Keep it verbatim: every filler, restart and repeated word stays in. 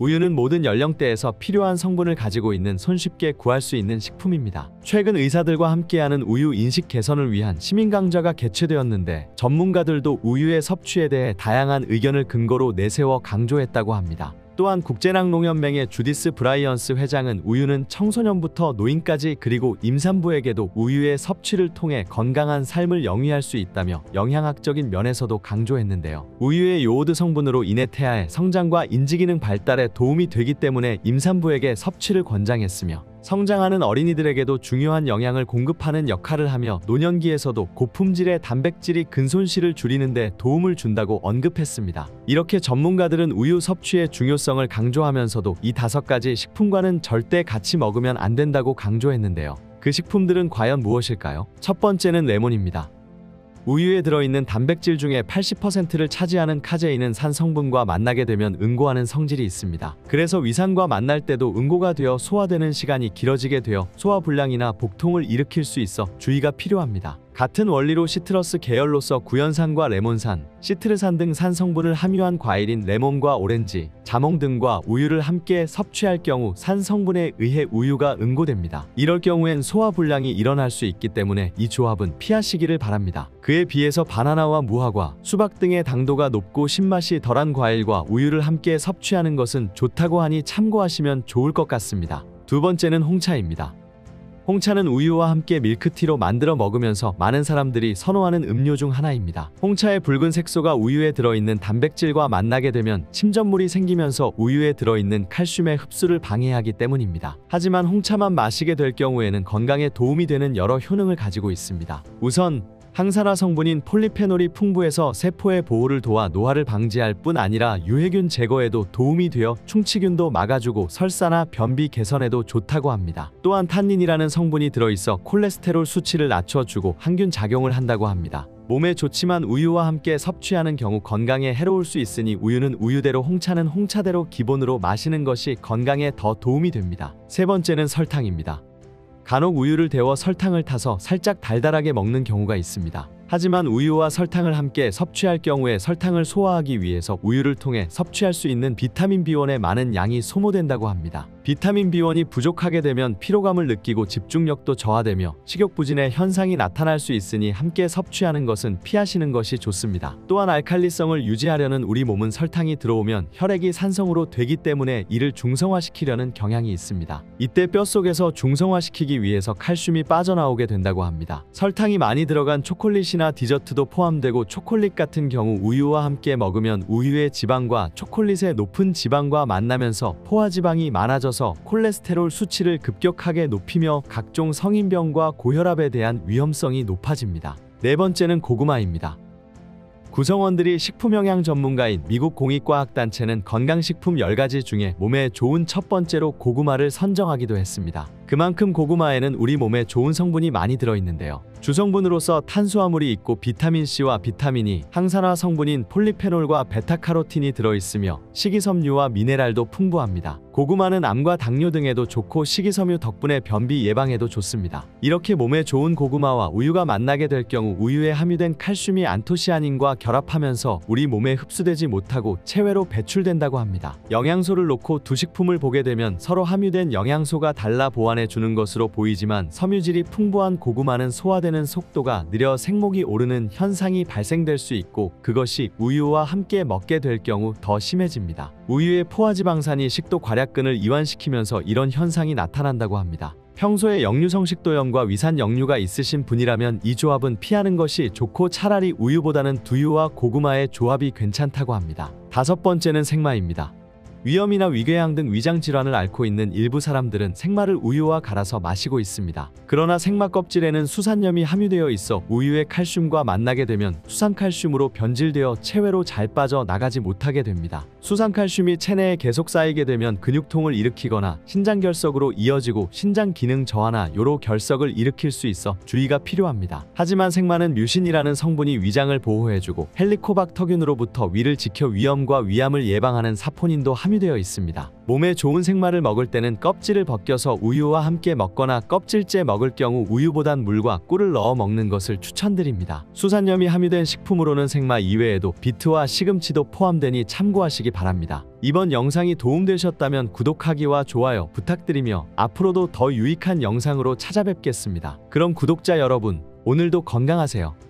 우유는 모든 연령대에서 필요한 성분을 가지고 있는 손쉽게 구할 수 있는 식품입니다. 최근 의사들과 함께하는 우유 인식 개선을 위한 시민 강좌가 개최되었는데 전문가들도 우유의 섭취에 대해 다양한 의견을 근거로 내세워 강조했다고 합니다. 또한 국제낭농연맹의 주디스 브라이언스 회장은 우유는 청소년부터 노인까지 그리고 임산부에게도 우유의 섭취를 통해 건강한 삶을 영위할 수 있다며 영양학적인 면에서도 강조했는데요. 우유의 요오드 성분으로 인해 태아의 성장과 인지기능 발달에 도움이 되기 때문에 임산부에게 섭취를 권장했으며 성장하는 어린이들에게도 중요한 영양을 공급하는 역할을 하며 노년기에서도 고품질의 단백질이 근손실을 줄이는 데 도움을 준다고 언급했습니다. 이렇게 전문가들은 우유 섭취의 중요성을 강조하면서도 이 다섯 가지 식품과는 절대 같이 먹으면 안 된다고 강조했는데요. 그 식품들은 과연 무엇일까요? 첫 번째는 레몬입니다. 우유에 들어있는 단백질 중에 팔십 퍼센트를 차지하는 카제인은 산 성분과 만나게 되면 응고하는 성질이 있습니다. 그래서 위산과 만날 때도 응고가 되어 소화되는 시간이 길어지게 되어 소화불량이나 복통을 일으킬 수 있어 주의가 필요합니다. 같은 원리로 시트러스 계열로서 구연산과 레몬산, 시트르산 등 산 성분을 함유한 과일인 레몬과 오렌지, 자몽 등과 우유를 함께 섭취할 경우 산 성분에 의해 우유가 응고됩니다. 이럴 경우엔 소화불량이 일어날 수 있기 때문에 이 조합은 피하시기를 바랍니다. 그에 비해서 바나나와 무화과, 수박 등의 당도가 높고 신맛이 덜한 과일과 우유를 함께 섭취하는 것은 좋다고 하니 참고하시면 좋을 것 같습니다. 두 번째는 홍차입니다. 홍차는 우유와 함께 밀크티로 만들어 먹으면서 많은 사람들이 선호하는 음료 중 하나입니다. 홍차의 붉은 색소가 우유에 들어있는 단백질과 만나게 되면 침전물이 생기면서 우유에 들어있는 칼슘의 흡수를 방해하기 때문입니다. 하지만 홍차만 마시게 될 경우에는 건강에 도움이 되는 여러 효능을 가지고 있습니다. 우선 항산화 성분인 폴리페놀이 풍부해서 세포의 보호를 도와 노화를 방지할 뿐 아니라 유해균 제거에도 도움이 되어 충치균도 막아주고 설사나 변비 개선에도 좋다고 합니다. 또한 탄닌이라는 성분이 들어있어 콜레스테롤 수치를 낮춰주고 항균 작용을 한다고 합니다. 몸에 좋지만 우유와 함께 섭취하는 경우 건강에 해로울 수 있으니 우유는 우유대로 홍차는 홍차대로 기본으로 마시는 것이 건강에 더 도움이 됩니다. 세 번째는 설탕입니다. 간혹 우유를 데워 설탕을 타서 살짝 달달하게 먹는 경우가 있습니다. 하지만 우유와 설탕을 함께 섭취할 경우에 설탕을 소화하기 위해서 우유를 통해 섭취할 수 있는 비타민 비 원의 많은 양이 소모된다고 합니다. 비타민 비 원이 부족하게 되면 피로감을 느끼고 집중력도 저하되며 식욕부진의 현상이 나타날 수 있으니 함께 섭취하는 것은 피하시는 것이 좋습니다. 또한 알칼리성을 유지하려는 우리 몸은 설탕이 들어오면 혈액이 산성으로 되기 때문에 이를 중성화시키려는 경향이 있습니다. 이때 뼛속에서 중성화시키기 위해서 칼슘이 빠져나오게 된다고 합니다. 설탕이 많이 들어간 초콜릿이 나 디저트도 포함되고 초콜릿 같은 경우 우유와 함께 먹으면 우유의 지방과 초콜릿의 높은 지방과 만나면서 포화지방이 많아져서 콜레스테롤 수치를 급격하게 높이며 각종 성인병과 고혈압에 대한 위험성이 높아집니다. 네 번째는 고구마입니다. 구성원들이 식품영양 전문가인 미국 공익과학단체는 건강식품 열 가지 중에 몸에 좋은 첫 번째로 고구마를 선정하기도 했습니다. 그만큼 고구마에는 우리 몸에 좋은 성분이 많이 들어있는데요. 주성분으로서 탄수화물이 있고 비타민C와 비타민이, 항산화 성분인 폴리페놀과 베타카로틴이 들어있으며 식이섬유와 미네랄도 풍부합니다. 고구마는 암과 당뇨 등에도 좋고 식이섬유 덕분에 변비 예방에도 좋습니다. 이렇게 몸에 좋은 고구마와 우유가 만나게 될 경우 우유에 함유된 칼슘이 안토시아닌과 결합하면서 우리 몸에 흡수되지 못하고 체외로 배출된다고 합니다. 영양소를 놓고 두 식품을 보게 되면 서로 함유된 영양소가 달라 보완해주는 것으로 보이지만 섬유질이 풍부한 고구마는 소화되는 속도가 느려 생목이 오르는 현상이 발생될 수 있고 그것이 우유와 함께 먹게 될 경우 더 심해집니다. 우유의 포화지방산이 식도 괄약근을 이완시키면서 이런 현상이 나타난다고 합니다. 평소에 역류성식도염과 위산역류가 있으신 분이라면 이 조합은 피하는 것이 좋고 차라리 우유보다는 두유와 고구마의 조합이 괜찮다고 합니다. 다섯 번째는 생마입니다. 위염이나 위궤양 등 위장 질환을 앓고 있는 일부 사람들은 생마를 우유와 갈아서 마시고 있습니다. 그러나 생마 껍질에는 수산염이 함유되어 있어 우유의 칼슘과 만나게 되면 수산칼슘으로 변질되어 체외로 잘 빠져 나가지 못하게 됩니다. 수산칼슘이 체내에 계속 쌓이게 되면 근육통을 일으키거나 신장결석으로 이어지고 신장기능 저하나 요로 결석을 일으킬 수 있어 주의가 필요합니다. 하지만 생마는 뮤신이라는 성분이 위장을 보호해주고 헬리코박터균으로부터 위를 지켜 위염과 위암을 예방하는 사포닌도 함유됩니다. 함유되어 있습니다. 몸에 좋은 생마를 먹을 때는 껍질을 벗겨서 우유와 함께 먹거나 껍질째 먹을 경우 우유보단 물과 꿀을 넣어 먹는 것을 추천드립니다. 수산염이 함유된 식품으로는 생마 이외에도 비트와 시금치도 포함되니 참고하시기 바랍니다. 이번 영상이 도움되셨다면 구독하기와 좋아요 부탁드리며 앞으로도 더 유익한 영상으로 찾아뵙겠습니다. 그럼 구독자 여러분, 오늘도 건강하세요.